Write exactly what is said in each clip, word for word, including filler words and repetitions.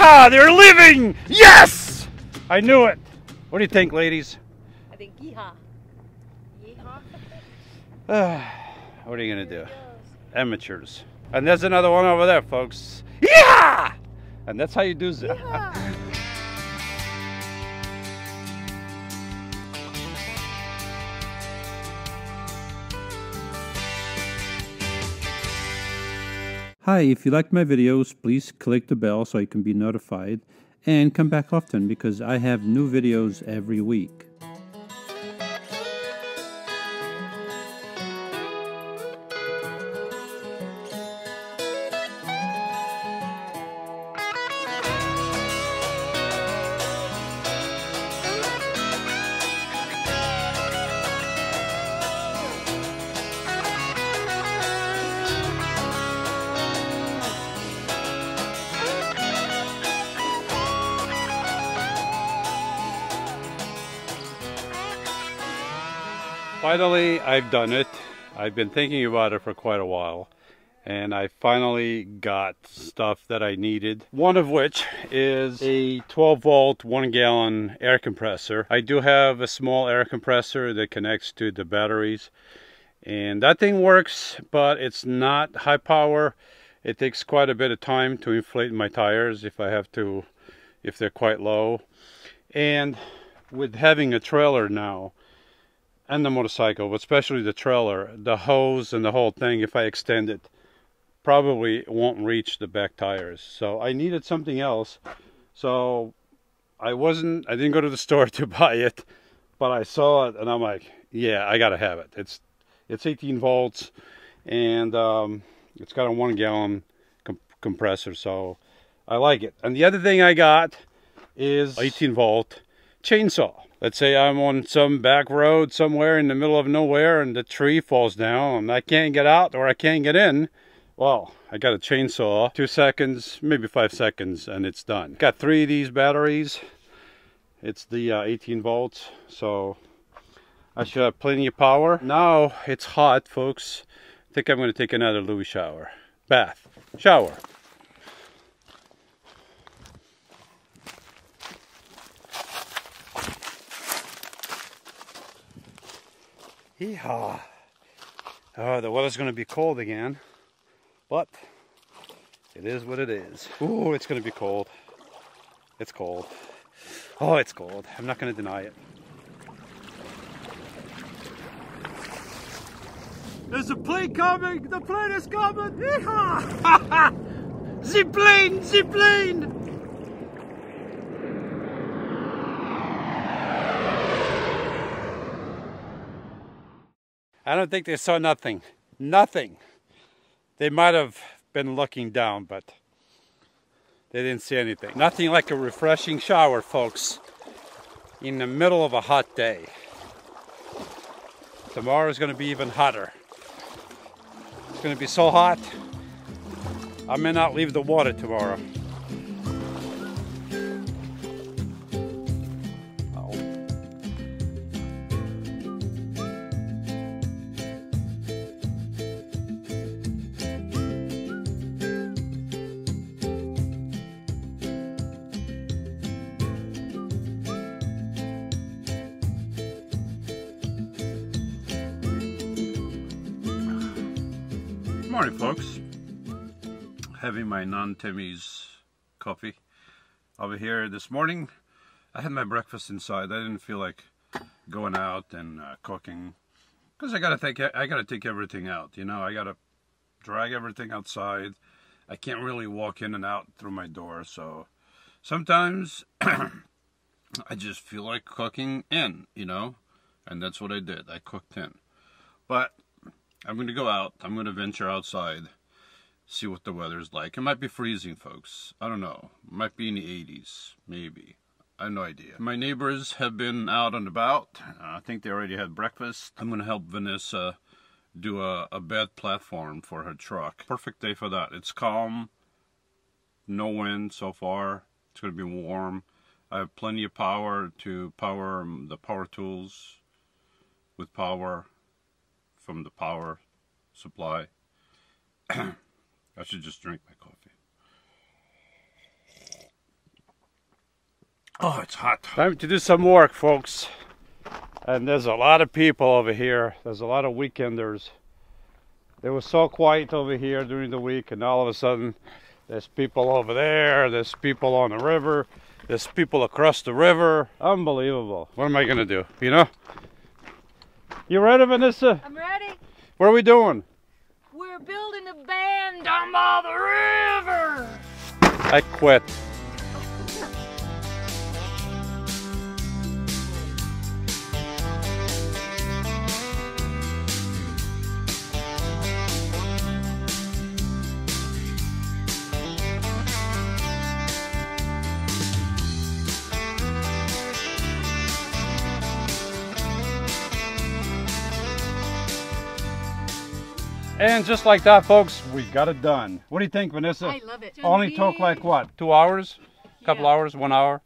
Yeehaw! They're living! Yes! I knew it! What do you think, ladies? I think yeehaw. Yeehaw? Uh, what are you gonna do? Amateurs. And there's another one over there, folks. Yeehaw! And that's how you do that. Hi, if you like my videos, please click the bell so you can be notified and come back often because I have new videos every week. Finally, I've done it. I've been thinking about it for quite a while, and I finally got stuff that I needed. One of which is a twelve volt, one gallon air compressor. I do have a small air compressor that connects to the batteries, and that thing works, but it's not high power. It takes quite a bit of time to inflate my tires if I have to, if they're quite low. And with having a trailer now, and the motorcycle, especially the trailer, the hose and the whole thing, if I extend it, probably won't reach the back tires. So I needed something else. So I wasn't, I didn't go to the store to buy it, but I saw it and I'm like, yeah, I gotta have it. It's it's eighteen volts and um, it's got a one gallon comp compressor, so I like it. And the other thing I got is eighteen volt chainsaw. Let's say I'm on some back road somewhere in the middle of nowhere and the tree falls down and I can't get out or I can't get in. Well, I got a chainsaw, two seconds, maybe five seconds, and it's done. Got three of these batteries. It's the uh, eighteen volts, so I should have plenty of power. Now it's hot, folks. I think I'm gonna take another Louis shower. Bath, shower. Yeehaw! Oh, the weather's going to be cold again, but it is what it is. Ooh, it's going to be cold. It's cold. Oh, it's cold. I'm not going to deny it. There's a plane coming! The plane is coming! Yeehaw! The plane! The plane! I don't think they saw nothing. Nothing. They might have been looking down, but they didn't see anything. Nothing like a refreshing shower, folks, in the middle of a hot day. Tomorrow's going to be even hotter. It's going to be so hot, I may not leave the water tomorrow. Morning, folks. Having my non-Timmy's coffee over here this morning. I had my breakfast inside. I didn't feel like going out and uh, cooking because I gotta take I gotta take everything out. You know, I gotta drag everything outside. I can't really walk in and out through my door, so sometimes I just feel like cooking in. You know, and that's what I did. I cooked in, but I'm going to go out. I'm going to venture outside, see what the weather's like. It might be freezing, folks. I don't know. It might be in the eighties, maybe. I have no idea. My neighbors have been out and about. I think they already had breakfast. I'm going to help Vanessa do a, a bed platform for her truck. Perfect day for that. It's calm. No wind so far. It's going to be warm. I have plenty of power to power the power tools with power from the power supply. I should just drink my coffee. Oh, it's hot. Time to do some work, folks. And there's a lot of people over here. There's a lot of weekenders. They were so quiet over here during the week, and all of a sudden, there's people over there, there's people on the river, there's people across the river. Unbelievable. What am I gonna do, you know? You ready, Vanessa? I'm ready. What are we doing? We're building a band down by the river. I quit. And just like that, folks, we got it done. What do you think, Vanessa? I love it. Only took like what? Two hours? A couple yeah. hours? One hour?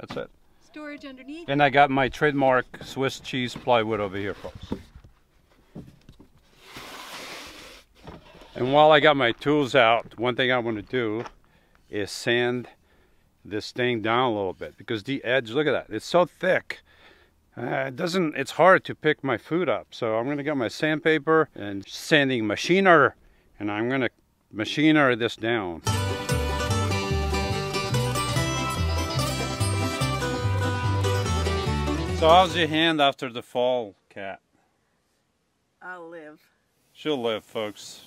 That's it. Storage underneath. And I got my trademark Swiss cheese plywood over here, folks. And while I got my tools out, one thing I want to do is sand this thing down a little bit, because the edge, look at that, it's so thick. Uh, it doesn't, it's hard to pick my food up. So I'm gonna get my sandpaper and sanding machiner, and I'm gonna machiner this down. So how's your hand after the fall, Cat? I'll live. She'll live, folks.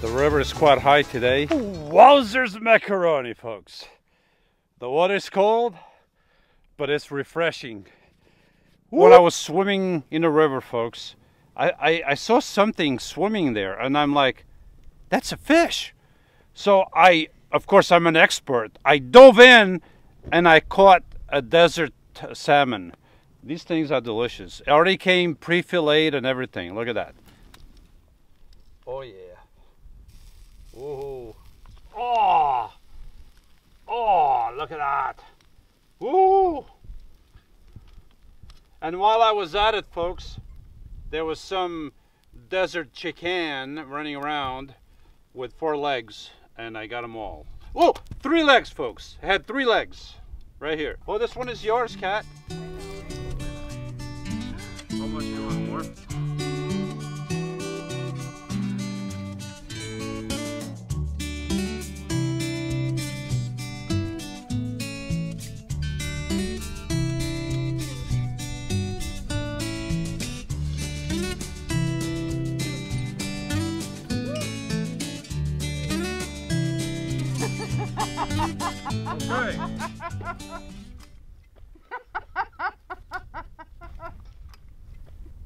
The river is quite high today. Wowzers macaroni, folks. The water's cold, but it's refreshing. Whoop. When I was swimming in the river, folks, I, I, I saw something swimming there, and I'm like, that's a fish. So I, of course, I'm an expert. I dove in, and I caught a desert salmon. These things are delicious. It already came pre-filleted and everything. Look at that. Oh, yeah. Whoa. Oh. Oh, look at that. Woo! And while I was at it, folks, there was some desert chicken running around with four legs, and I got them all. Whoa! Three legs, folks. I had three legs right here. Oh, this one is yours, Cat. How much do you want more? Okay.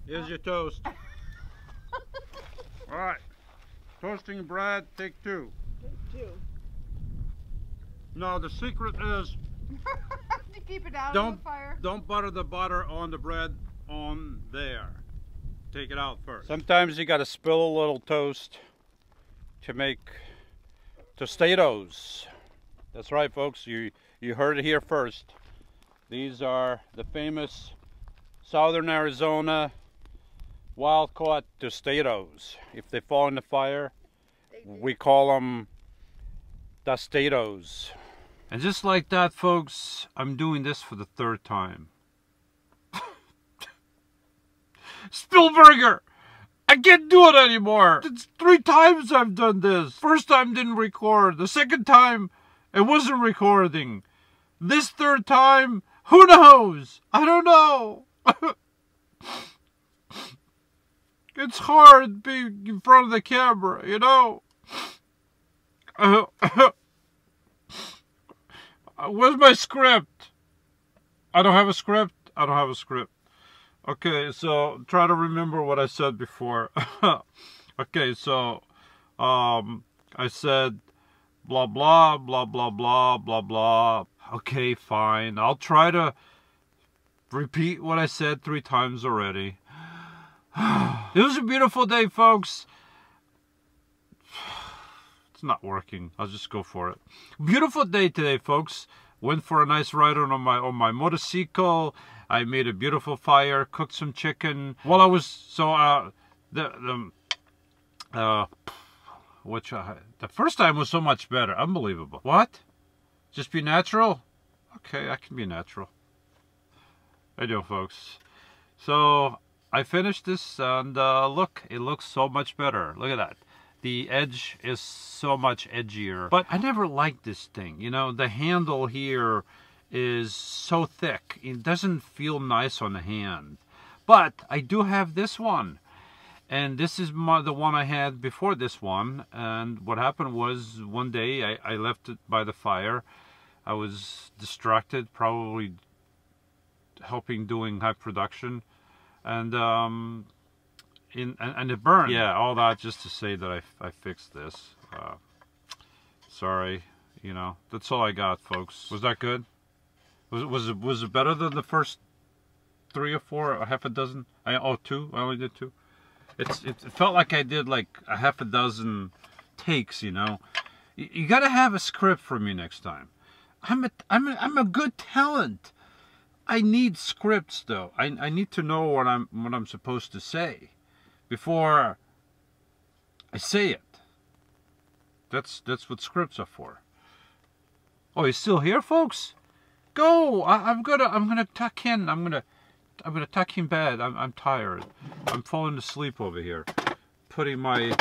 Here's your toast. All right, toasting bread, take two. Take two. Now the secret is to keep it out of the fire. Don't butter the butter on the bread on there. Take it out first. Sometimes you got to spill a little toast to make tostados. That's right, folks, you, you heard it here first. These are the famous Southern Arizona wild-caught tostados. If they fall in the fire, we call them tostados. And just like that, folks, I'm doing this for the third time. Spielberger! I can't do it anymore! It's three times I've done this. First time didn't record, the second time it wasn't recording. This third time, who knows? I don't know. It's hard being in front of the camera, you know? Where's my script? I don't have a script. I don't have a script. Okay, so try to remember what I said before. Okay, so um, I said... blah, blah, blah, blah, blah, blah, blah. Okay, fine. I'll try to repeat what I said three times already. It was a beautiful day, folks. It's not working. I'll just go for it. Beautiful day today, folks. Went for a nice ride on my, on my motorcycle. I made a beautiful fire, cooked some chicken. While I was, so, uh, the, the, uh, which I, the first time was so much better. Unbelievable. What? Just be natural? Okay, I can be natural. How you doing, folks? So I finished this, and uh, look, it looks so much better. Look at that. The edge is so much edgier. But I never liked this thing. You know, the handle here is so thick. It doesn't feel nice on the hand. But I do have this one. And this is my, the one I had before this one. And what happened was one day I, I left it by the fire. I was distracted, probably helping doing high production. And, um, in, and, and it burned. Yeah, all that just to say that I, I fixed this. Uh, sorry, you know, that's all I got, folks. Was that good? Was, was, it, was it better than the first three or four, or half a dozen? I, oh, two? I only did two. It's, it felt like I did like a half a dozen takes, you know. You, you gotta have a script for me next time. I'm a, I'm a, I'm a good talent. I need scripts though. I, I need to know what I'm, what I'm supposed to say before I say it. That's, that's what scripts are for. Oh, you still here, folks? Go! I, I'm gonna, I'm gonna tuck in. I'm gonna, I'm gonna tuck in bed. I'm, I'm tired. I'm falling asleep over here. Putting my,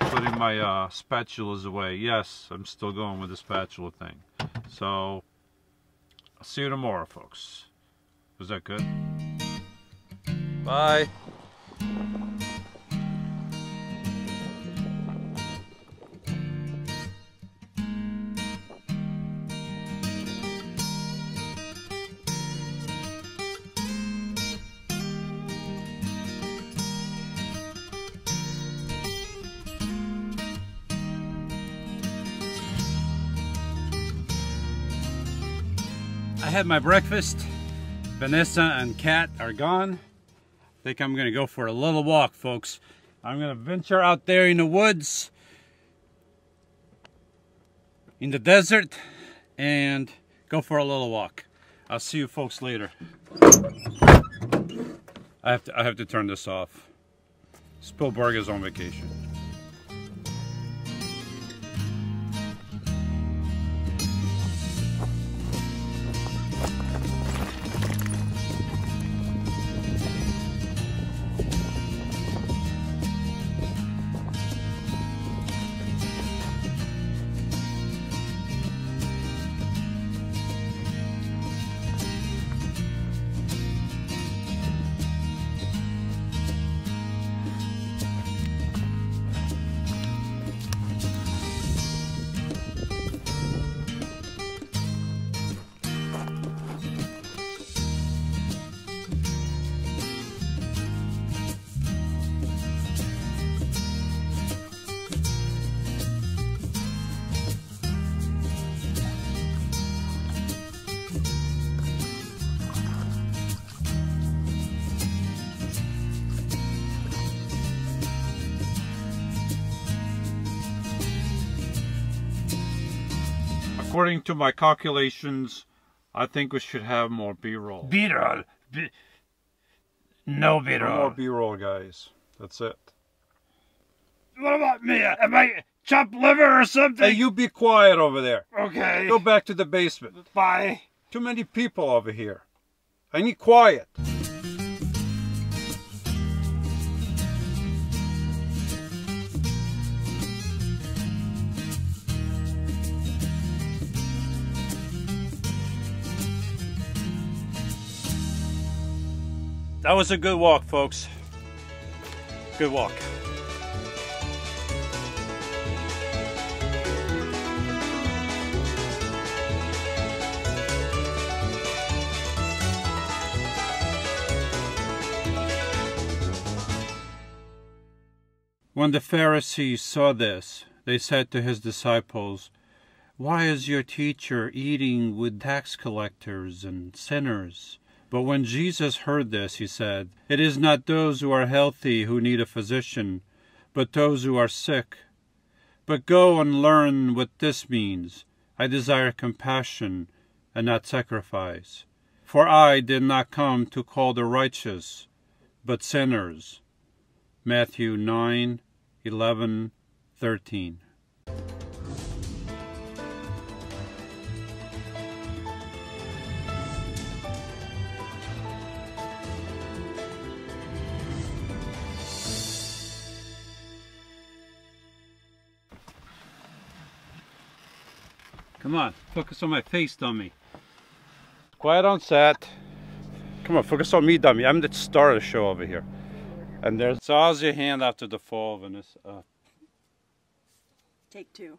putting my uh, spatulas away. Yes, I'm still going with the spatula thing. So, I'll see you tomorrow, folks. Was that good? Bye. I had my breakfast. Vanessa and Kat are gone. I think I'm gonna go for a little walk, folks. I'm gonna venture out there in the woods, in the desert, and go for a little walk. I'll see you folks later. I have to, I have to turn this off. Spielberg is on vacation. According to my calculations, I think we should have more B-roll. B-roll? B no B-roll. More B-roll, guys. That's it. What about me? Am I chopped liver or something? Hey, you be quiet over there. Okay. Go back to the basement. Bye. Too many people over here. I need quiet. That was a good walk, folks. Good walk. When the Pharisees saw this, they said to his disciples, "Why is your teacher eating with tax collectors and sinners?" But when Jesus heard this, he said, "It is not those who are healthy who need a physician, but those who are sick. But go and learn what this means. I desire compassion and not sacrifice. For I did not come to call the righteous, but sinners." Matthew nine, eleven, thirteen. Come on, focus on my face, dummy. Quiet on set. Come on, focus on me, dummy. I'm the star of the show over here. And there's... So how's your hand after the fall, Vanessa? Uh... Take two.